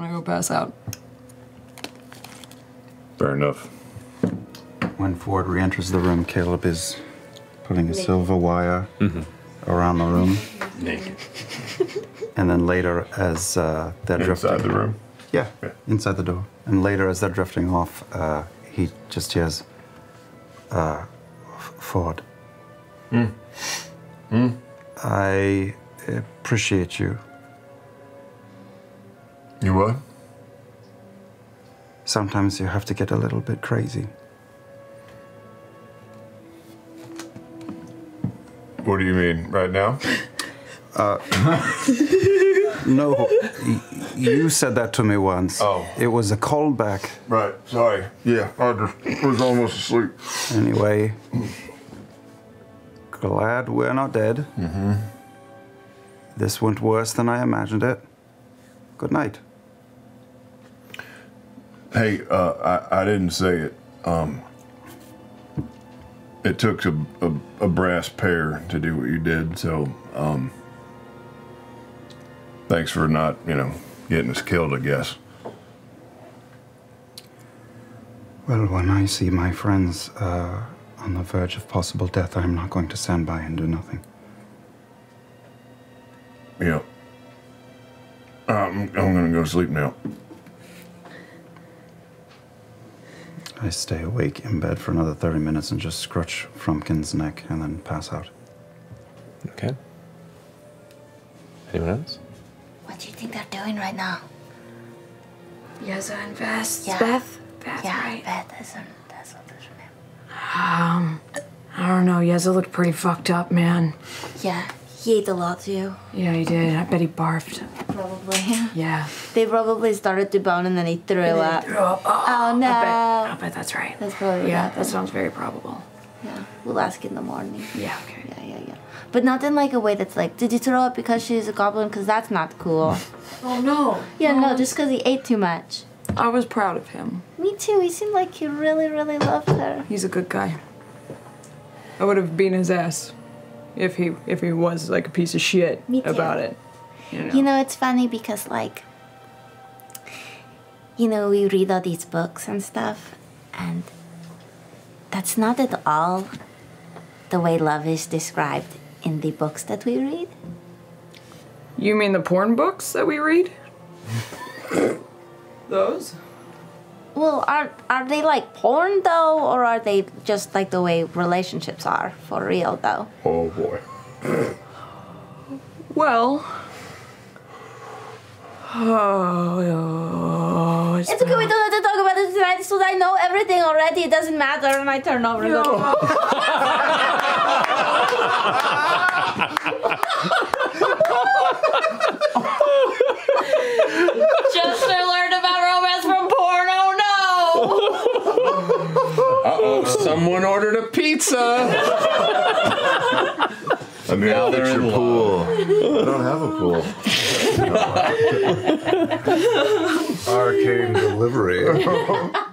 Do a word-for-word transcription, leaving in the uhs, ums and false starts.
I'm gonna go pass out. Fair enough. When Ford re-enters the room, Caleb is putting a silver wire mm-hmm. around the room. Naked. And then later, as uh, they're drifting. Inside the room? Yeah, yeah, inside the door. And later, as they're drifting off, uh, he just hears uh, Ford. Mm. Mm. I appreciate you. You what? Sometimes you have to get a little bit crazy. What do you mean, right now? Uh, no, you said that to me once. Oh. It was a callback. Right, sorry. Yeah, I just was almost asleep. Anyway, glad we're not dead. Mm-hmm. This went worse than I imagined it. Good night. Hey, uh, I, I didn't say it. Um, it took a, a, a brass pair to do what you did, so um, thanks for not, you know, getting us killed, I guess. Well, when I see my friends uh, on the verge of possible death, I'm not going to stand by and do nothing. Yeah. I'm, I'm gonna go to sleep now. I stay awake in bed for another thirty minutes and just scrunch Frumpkin's neck and then pass out. Okay. Anyone else? What do you think they're doing right now? Yeza and Vest. Yeah. Beth? Beth, yeah, right? Beth, that's, her, that's what that's her name. Um, I don't know, Yeza looked pretty fucked up, man. Yeah, he ate a lot too. Yeah, he did. I bet he barfed. Probably. Yeah. They probably started to bone and then he threw it up. Oh, oh, oh no. I bet, I bet that's right. That's probably yeah, that sounds very probable. Yeah. We'll ask in the morning. Yeah, okay. Yeah, yeah, yeah. But not in like a way that's like, did you throw up because she's a goblin? Because that's not cool. Oh, no. Yeah, no, no just because he ate too much. I was proud of him. Me too. He seemed like he really, really loved her. He's a good guy. I would have beaten his ass if he, if he was like a piece of shit about it. You know. You know, it's funny because, like, you know, we read all these books and stuff, and that's not at all the way love is described in the books that we read. You mean the porn books that we read? Those? Well, are, are they like porn, though, or are they just like the way relationships are for real, though? Oh, boy. Well... Oh, oh, it's, it's okay, we don't have to talk about this tonight, so I know everything already, it doesn't matter, and I turn over no. the Chester learned about romance from porn, oh no! Uh-oh, someone ordered a pizza! I mean, now they're in pool. I don't have a pool. Arcane delivery.